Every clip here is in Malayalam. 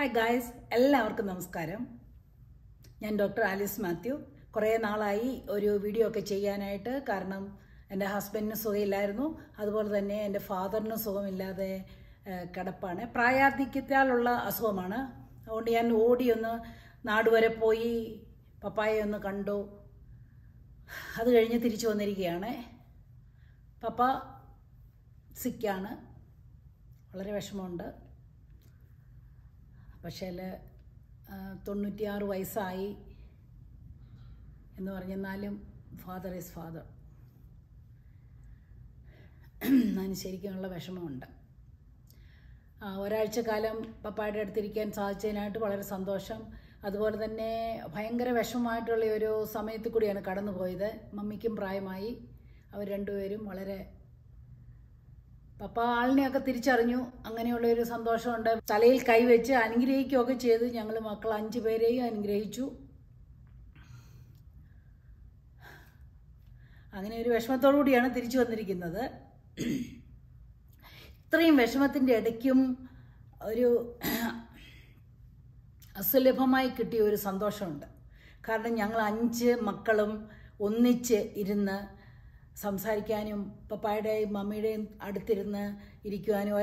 Hi guys, എല്ലാവർക്കും നമസ്കാരം. ഞാൻ ഡോക്ടർ ആലിസ് മാത്യു. കുറേ നാളായി ഒരു വീഡിയോ ഒക്കെ ചെയ്യാനായിട്ട് കാരണം എൻ്റെ ഹസ്ബൻഡിന് സുഖമില്ലായിരുന്നു. അതുപോലെ തന്നെ എൻ്റെ ഫാദറിന് സുഖമില്ലാതെ കിടപ്പാണ്. പ്രായാധിക്യത്താലുള്ള അസുഖമാണ്. അതുകൊണ്ട് ഞാൻ ഓടി ഒന്ന് നാട് വരെ പോയി പപ്പായെ ഒന്ന് കണ്ടു. അത് കഴിഞ്ഞ് തിരിച്ചു വന്നിരിക്കുകയാണ്. പപ്പ സിക്കാണ്. വളരെ വിഷമമുണ്ട്. പക്ഷേ 96 വയസ്സായി എന്ന് പറഞ്ഞാലും ഫാദർ ഈസ് ഫാദർ. അതിന് ശരിക്കുമുള്ള വിഷമമുണ്ട്. ഒരാഴ്ച കാലം പപ്പായുടെ അടുത്തിരിക്കാൻ സാധിച്ചതിനായിട്ട് വളരെ സന്തോഷം. അതുപോലെ തന്നെ ഭയങ്കര വിഷമമായിട്ടുള്ള ഒരു സമയത്ത് കൂടിയാണ് കടന്നു പോയത്. മമ്മിക്കും പ്രായമായി. അവർ രണ്ടുപേരും വളരെ പപ്പ ആളിനെയൊക്കെ തിരിച്ചറിഞ്ഞു. അങ്ങനെയുള്ളൊരു സന്തോഷമുണ്ട്. തലയിൽ കൈവച്ച് അനുഗ്രഹിക്കുകയൊക്കെ ചെയ്ത് ഞങ്ങൾ മക്കൾ 5 പേരെയും അനുഗ്രഹിച്ചു. അങ്ങനെ ഒരു വിഷമത്തോടു കൂടിയാണ് തിരിച്ചു വന്നിരിക്കുന്നത്. ഇത്രയും വിഷമത്തിൻ്റെ ഇടയ്ക്കും ഒരു അസുലഭമായി കിട്ടിയ ഒരു സന്തോഷമുണ്ട്. കാരണം ഞങ്ങൾ 5 മക്കളും ഒന്നിച്ച് ഇരുന്ന് സംസാരിക്കാനും പപ്പായുടെയും മമ്മിയുടെയും അടുത്തിരുന്ന് ഇരിക്കുവാനും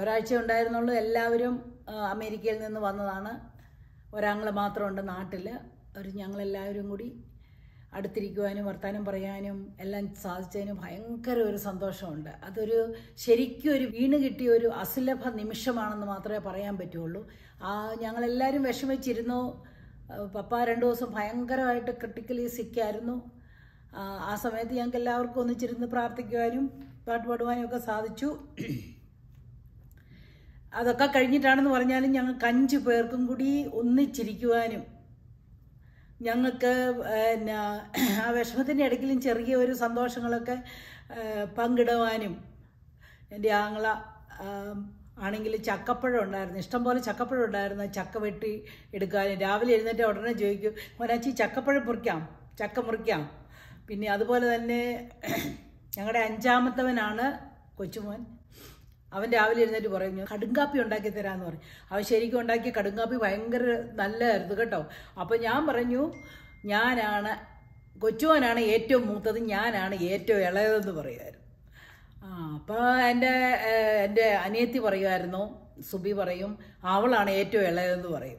ഒരാഴ്ച ഉണ്ടായിരുന്നുള്ളൂ. എല്ലാവരും അമേരിക്കയിൽ നിന്ന് വന്നതാണ്. ഒരാങ്ങൾ മാത്രമുണ്ട് നാട്ടിൽ. അവർ ഞങ്ങളെല്ലാവരും കൂടി അടുത്തിരിക്കുവാനും വർത്താനം പറയാനും എല്ലാം സാധിച്ചതിന് ഭയങ്കര ഒരു സന്തോഷമുണ്ട്. അതൊരു ശരിക്കും ഒരു വീണ് കിട്ടിയ ഒരു അസുലഭ നിമിഷമാണെന്ന് മാത്രമേ പറയാൻ പറ്റുള്ളൂ. ഞങ്ങളെല്ലാവരും വിഷമിച്ചിരുന്നു. പപ്പ 2 ദിവസം ഭയങ്കരമായിട്ട് ക്രിട്ടിക്കലി സിക്കായിരുന്നു. ആ സമയത്ത് ഞങ്ങൾക്ക് എല്ലാവർക്കും ഒന്നിച്ചിരുന്ന് പ്രാർത്ഥിക്കുവാനും പാട്ടുപാടുവാനും ഒക്കെ സാധിച്ചു. അതൊക്കെ കഴിഞ്ഞിട്ടാണെന്ന് പറഞ്ഞാലും ഞങ്ങൾക്ക് 5 പേർക്കും കൂടി ഒന്നിച്ചിരിക്കുവാനും ഞങ്ങൾക്ക് ആ വിഷമത്തിൻ്റെ ഇടയ്ക്കിലും ചെറിയ ഒരു സന്തോഷങ്ങളൊക്കെ പങ്കിടുവാനും. എൻ്റെ ആങ്ങള ആണെങ്കിൽ ചക്കപ്പഴം ഉണ്ടായിരുന്നു. ഇഷ്ടംപോലെ ചക്കപ്പഴം ഉണ്ടായിരുന്നു. ചക്ക വെട്ടി എടുക്കാനും രാവിലെ എഴുന്നേറ്റ് ഉടനെ ചോദിക്കും, മോനാച്ചി ചക്കപ്പഴം മുറിക്കാം, ചക്ക മുറിക്കാം. പിന്നെ അതുപോലെ തന്നെ ഞങ്ങളുടെ 5-മത്തവനാണ് കൊച്ചുമോൻ. അവൻ രാവിലെ എഴുന്നേറ്റ് പറഞ്ഞു കടുങ്കാപ്പി ഉണ്ടാക്കി തരാമെന്ന് പറഞ്ഞു. അവൻ ശരിക്കും ഉണ്ടാക്കിയ കടുങ്കാപ്പി ഭയങ്കര നല്ലതായിരുന്നു കേട്ടോ. അപ്പോൾ ഞാൻ പറഞ്ഞു കൊച്ചുമോനാണ് ഏറ്റവും മൂത്തത്, ഞാനാണ് ഏറ്റവും ഇളയതെന്ന് പറയുമായിരുന്നു. അപ്പോൾ എൻ്റെ അനിയത്തി പറയുമായിരുന്നു, സുബി പറയും അവളാണ് ഏറ്റവും ഇളയതെന്ന് പറയും.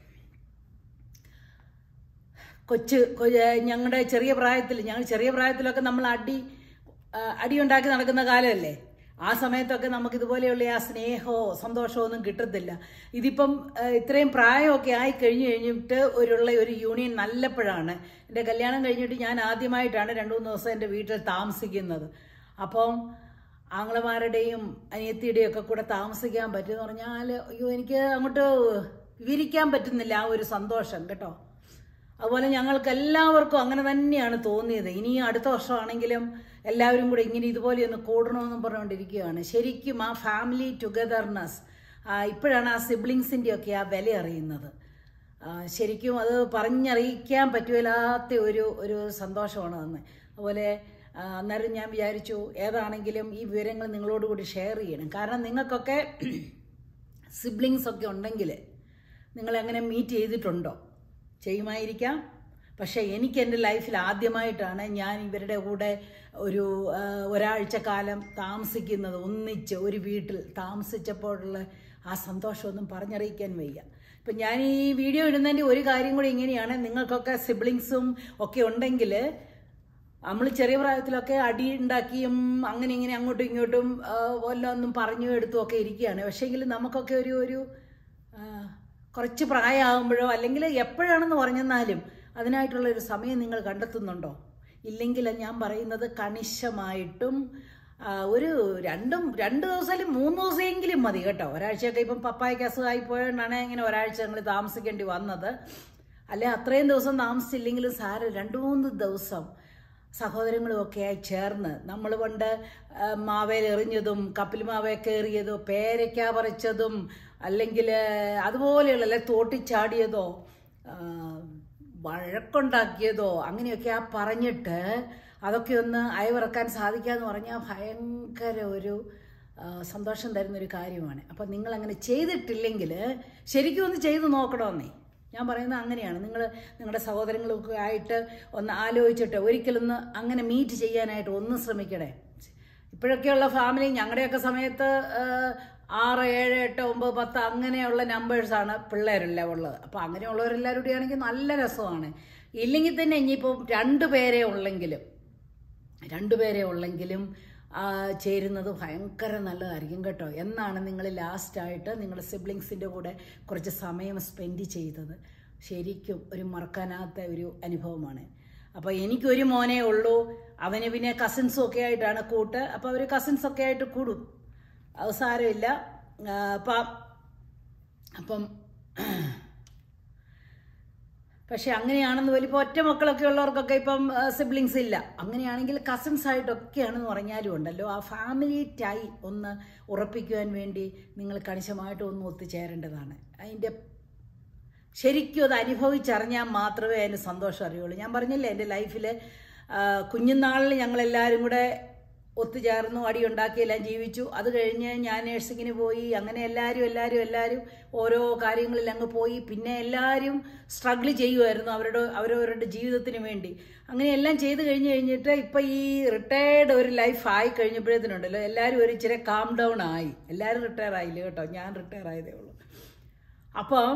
ഞങ്ങളുടെ ചെറിയ പ്രായത്തിലൊക്കെ നമ്മൾ അടിയുണ്ടാക്കി നടക്കുന്ന കാലമല്ലേ. ആ സമയത്തൊക്കെ നമുക്ക് ഇതുപോലെയുള്ള ആ സ്നേഹമോ സന്തോഷമോ ഒന്നും കിട്ടത്തില്ല. ഇതിപ്പം ഇത്രയും പ്രായമൊക്കെ ആയി കഴിഞ്ഞിട്ട് ഒരു യൂണിയൻ നല്ലപ്പോഴാണ്. എൻ്റെ കല്യാണം കഴിഞ്ഞിട്ട് ഞാൻ ആദ്യമായിട്ടാണ് 2-3 ദിവസം എൻ്റെ വീട്ടിൽ താമസിക്കുന്നത്. അപ്പം ആംഗ്ലമാരുടെയും അനിയത്തിയുടെയും ഒക്കെ കൂടെ താമസിക്കാൻ പറ്റുമെന്ന് പറഞ്ഞാൽ അയ്യോ, എനിക്ക് അങ്ങോട്ട് വിവരിക്കാൻ പറ്റുന്നില്ല ആ ഒരു സന്തോഷം കേട്ടോ. അതുപോലെ ഞങ്ങൾക്ക് എല്ലാവർക്കും അങ്ങനെ തന്നെയാണ് തോന്നിയത്. ഇനി അടുത്ത വർഷമാണെങ്കിലും എല്ലാവരും കൂടെ ഇങ്ങനെ ഇതുപോലെയൊന്ന് കൂടണമെന്നും പറഞ്ഞുകൊണ്ടിരിക്കുകയാണ്. ശരിക്കും ആ ഫാമിലി ടുഗദർനെസ് ഇപ്പോഴാണ് ആ സിബ്ലിങ്സിൻ്റെയൊക്കെ ആ വില അറിയുന്നത്. ശരിക്കും അത് പറഞ്ഞറിയിക്കാൻ പറ്റില്ലാത്ത ഒരു സന്തോഷമാണ് തന്നെ. അതുപോലെ അന്നേരം ഞാൻ വിചാരിച്ചു ഏതാണെങ്കിലും ഈ വിവരങ്ങൾ നിങ്ങളോട് കൂടി ഷെയർ ചെയ്യണം. കാരണം നിങ്ങൾക്കൊക്കെ സിബ്ലിങ്സൊക്കെ ഉണ്ടെങ്കിൽ നിങ്ങളെങ്ങനെ മീറ്റ് ചെയ്തിട്ടുണ്ടോ? ചെയ്യുമായിരിക്കാം. പക്ഷേ എനിക്ക് എൻ്റെ ലൈഫിൽ ആദ്യമായിട്ടാണ് ഞാൻ ഇവരുടെ കൂടെ ഒരാഴ്ച കാലം താമസിക്കുന്നത്. ഒന്നിച്ച് ഒരു വീട്ടിൽ താമസിച്ചപ്പോഴുള്ള ആ സന്തോഷമൊന്നും പറഞ്ഞറിയിക്കാൻ വയ്യ. ഇപ്പം ഞാൻ ഈ വീഡിയോ ഇടുന്നതിൻ്റെ ഒരു കാര്യം കൂടി ഇങ്ങനെയാണ്, നിങ്ങൾക്കൊക്കെ സിബ്ലിങ്സും ഒക്കെ ഉണ്ടെങ്കിൽ നമ്മൾ ചെറിയ പ്രായത്തിലൊക്കെ അടി ഉണ്ടാക്കിയും അങ്ങനെ ഇങ്ങനെ അങ്ങോട്ടും ഇങ്ങോട്ടും ഒന്നും പറഞ്ഞു എടുത്തും ഒക്കെ ഇരിക്കുകയാണ്. പക്ഷേങ്കിൽ നമുക്കൊക്കെ ഒരു കുറച്ച് പ്രായമാകുമ്പോഴോ അല്ലെങ്കിൽ എപ്പോഴാണെന്ന് പറഞ്ഞെന്നാലും അതിനായിട്ടുള്ളൊരു സമയം നിങ്ങൾ കണ്ടെത്തുന്നുണ്ടോ? ഇല്ലെങ്കിൽ ഞാൻ പറയുന്നത് കണിശമായിട്ടും രണ്ട് ദിവസം അല്ലെങ്കിൽ 3 ദിവസമെങ്കിലും മതി കേട്ടോ. ഒരാഴ്ചയൊക്കെ ഇപ്പം പപ്പായ്ക്ക് അസുഖമായി പോയോണ്ടാണ് ഇങ്ങനെ ഒരാഴ്ച ഞങ്ങൾ താമസിക്കേണ്ടി വന്നത്. അല്ലെ അത്രയും ദിവസം താമസിച്ചില്ലെങ്കിലും സാറ് രണ്ട് മൂന്ന് ദിവസം സഹോദരങ്ങളുമൊക്കെയായി ചേർന്ന് നമ്മൾ പണ്ട് മാവേലെറിഞ്ഞതും കപ്പിൽ മാവേ കയറിയതോ പേരയ്ക്ക പറിച്ചതും അല്ലെങ്കിൽ അതുപോലെയുള്ള അല്ലെ തോട്ടിച്ചാടിയതോ വഴക്കുണ്ടാക്കിയതോ അങ്ങനെയൊക്കെ ആ പറഞ്ഞിട്ട് അതൊക്കെ ഒന്ന് അയവിറക്കാൻ സാധിക്കാന്ന് പറഞ്ഞാൽ ഭയങ്കര ഒരു സന്തോഷം തരുന്നൊരു കാര്യമാണ്. അപ്പം നിങ്ങൾ അങ്ങനെ ചെയ്തിട്ടില്ലെങ്കിൽ ശരിക്കും ഒന്ന് ചെയ്ത് നോക്കണമെന്നേ ഞാൻ പറയുന്നത് അങ്ങനെയാണ്. നിങ്ങൾ നിങ്ങളുടെ സഹോദരങ്ങളൊക്കെ ആയിട്ട് ഒന്ന് ആലോചിച്ചിട്ട് ഒരിക്കലൊന്ന് അങ്ങനെ മീറ്റ് ചെയ്യാനായിട്ട് ഒന്ന് ശ്രമിക്കണേ. ഇപ്പോഴൊക്കെയുള്ള ഫാമിലി ഞങ്ങളുടെയൊക്കെ സമയത്ത് 6, 7, 8, 9, 10 അങ്ങനെയുള്ള നമ്പേഴ്സാണ് പിള്ളേരെല്ലാം ഉള്ളത്. അപ്പോൾ അങ്ങനെയുള്ളവരെല്ലാവരും കൂടി ആണെങ്കിൽ നല്ല രസമാണ്. ഇല്ലെങ്കിൽ തന്നെ ഇനിയിപ്പോൾ 2 പേരെ ഉള്ളെങ്കിലും ചേരുന്നത് ഭയങ്കര നല്ലതായിരിക്കും കേട്ടോ. എന്നാണ് നിങ്ങൾ ലാസ്റ്റായിട്ട് നിങ്ങളുടെ സിബ്ലിങ്സിൻ്റെ കൂടെ കുറച്ച് സമയം സ്പെൻഡ് ചെയ്തത്? ശരിക്കും ഒരു മറക്കാനാത്ത ഒരു അനുഭവമാണ്. അപ്പോൾ എനിക്കൊരു മോനേ ഉള്ളൂ. അവന് പിന്നെ കസിൻസും ഒക്കെ ആയിട്ടാണ് കൂട്ട്. അപ്പോൾ അവർ കസിൻസൊക്കെ ആയിട്ട് കൂടും. അത് സാരമില്ല. അപ്പം പക്ഷെ അങ്ങനെയാണെന്ന് വലിയ ഒറ്റ മക്കളൊക്കെ ഉള്ളവർക്കൊക്കെ ഇപ്പം സിബ്ലിങ്സ് ഇല്ല. അങ്ങനെയാണെങ്കിൽ കസിൻസ് ആയിട്ടൊക്കെയാണെന്ന് പറഞ്ഞാലും ഉണ്ടല്ലോ ആ ഫാമിലി ടൈം ഒന്ന് ഉറപ്പിക്കുവാൻ വേണ്ടി നിങ്ങൾ കണിശമായിട്ട് ഒന്ന് ഒത്തുചേരേണ്ടതാണ്. അതിൻ്റെ ശരിക്കും അത് അനുഭവിച്ചറിഞ്ഞാൽ മാത്രമേ അതിന് സന്തോഷം അറിയുള്ളൂ. ഞാൻ പറഞ്ഞില്ലേ എൻ്റെ ലൈഫിൽ കുഞ്ഞുനാളിൽ ഞങ്ങളെല്ലാവരും കൂടെ ഒത്തുചേർന്നു അടിയുണ്ടാക്കിയെല്ലാം ജീവിച്ചു. അത് കഴിഞ്ഞ് ഞാൻ നേഴ്സിങ്ങിന് പോയി. അങ്ങനെ എല്ലാവരും ഓരോ കാര്യങ്ങളിൽ അങ്ങ് പോയി. പിന്നെ എല്ലാവരും സ്ട്രഗിൾ ചെയ്യുമായിരുന്നു അവരവരുടെ ജീവിതത്തിന് വേണ്ടി. അങ്ങനെ എല്ലാം ചെയ്ത് കഴിഞ്ഞിട്ട് ഇപ്പം ഈ റിട്ടയേർഡ് ഒരു ലൈഫ് ആയി കഴിഞ്ഞപ്പോഴേത്തിനുണ്ടല്ലോ എല്ലാവരും ഒരു ഇച്ചിരി കാം ഡൗൺ ആയി. എല്ലാവരും റിട്ടയർ ആയില്ല കേട്ടോ, ഞാൻ റിട്ടയർ ആയതേ ഉള്ളൂ. അപ്പം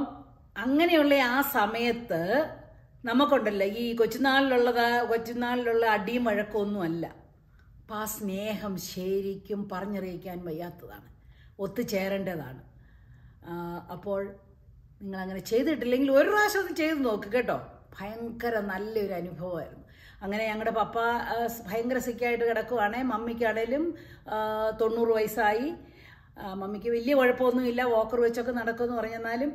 അങ്ങനെയുള്ള ആ സമയത്ത് നമുക്കുണ്ടല്ലോ ഈ കൊച്ചുനാളിലുള്ള അടിയും മഴക്കൊന്നുമല്ല. അപ്പം ആ സ്നേഹം ശരിക്കും പറഞ്ഞറിയിക്കാൻ വയ്യാത്തതാണ്, ഒത്തുചേരേണ്ടതാണ്. അപ്പോൾ നിങ്ങളങ്ങനെ ചെയ്തിട്ടില്ലെങ്കിൽ ഒരു പ്രാവശ്യം ഒന്ന് ചെയ്ത് നോക്ക് കേട്ടോ. ഭയങ്കര നല്ലൊരു അനുഭവമായിരുന്നു. അങ്ങനെ ഞങ്ങളുടെ പപ്പ ഭയങ്കര സിക്കായിട്ട് കിടക്കുവാണേ. മമ്മിക്കാണേലും 90 വയസ്സായി. മമ്മിക്ക് വലിയ കുഴപ്പമൊന്നുമില്ല. വോക്കർ വെച്ചൊക്കെ നടക്കുമെന്ന് പറഞ്ഞെന്നാലും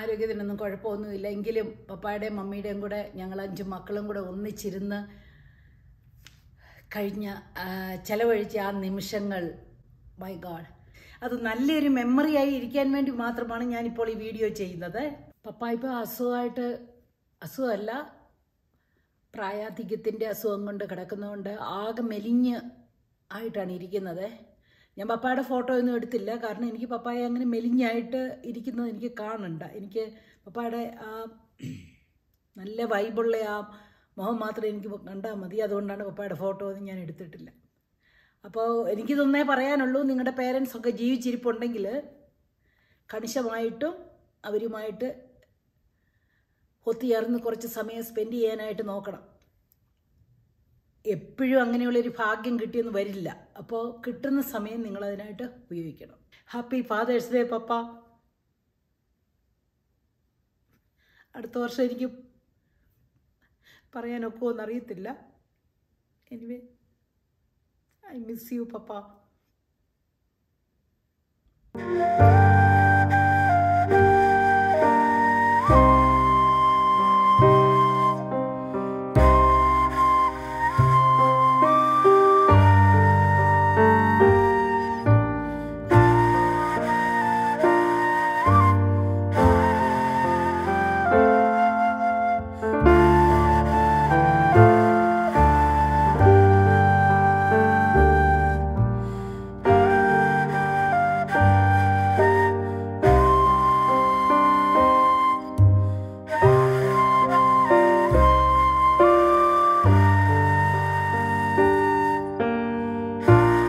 ആരോഗ്യത്തിനൊന്നും കുഴപ്പമൊന്നുമില്ല. എങ്കിലും പപ്പായുടെയും മമ്മിയുടെയും കൂടെ ഞങ്ങൾ 5 മക്കളും കൂടെ ഒന്നിച്ചിരുന്ന് ചെലവഴിച്ച ആ നിമിഷങ്ങൾ, മൈ ഗോഡ്, അത് നല്ലൊരു മെമ്മറിയായി ഇരിക്കാൻ വേണ്ടി മാത്രമാണ് ഞാനിപ്പോൾ ഈ വീഡിയോ ചെയ്യുന്നത്. പപ്പ ഇപ്പോൾ അസുഖമല്ല, പ്രായാധിക്യത്തിൻ്റെ അസുഖം കൊണ്ട് കിടക്കുന്നതുകൊണ്ട് ആകെ മെലിഞ്ഞ് ആയിട്ടാണ് ഇരിക്കുന്നത്. ഞാൻ പപ്പായുടെ ഫോട്ടോ ഒന്നും എടുത്തില്ല, കാരണം എനിക്ക് പപ്പായെ അങ്ങനെ മെലിഞ്ഞായിട്ട് ഇരിക്കുന്നത് എനിക്ക് കാണണ്ട. എനിക്ക് പപ്പായുടെ ആ നല്ല വൈബുള്ള ആ മുഖം മാത്രമേ എനിക്ക് കണ്ടാൽ മതി. അതുകൊണ്ടാണ് പപ്പയുടെ ഫോട്ടോ ഒന്നും ഞാൻ എടുത്തിട്ടില്ല. അപ്പോൾ എനിക്കിതൊന്നേ പറയാനുള്ളൂ, നിങ്ങളുടെ പേരൻസൊക്കെ ജീവിച്ചിരിപ്പുണ്ടെങ്കിൽ കണിശമായിട്ടും അവരുമായിട്ട് ഒത്തുചേർന്ന് കുറച്ച് സമയം സ്പെൻഡ് ചെയ്യാനായിട്ട് നോക്കണം. എപ്പോഴും അങ്ങനെയുള്ളൊരു ഭാഗ്യം കിട്ടിയെന്ന് വരില്ല. അപ്പോൾ കിട്ടുന്ന സമയം നിങ്ങളതിനായിട്ട് ഉപയോഗിക്കണം. ഹാപ്പി ഫാദേഴ്സ് ഡേ പപ്പ. അടുത്ത വർഷം എനിക്ക് പറയാനൊക്കെ എന്നറിയത്തില്ല. Anyway, I miss you papa.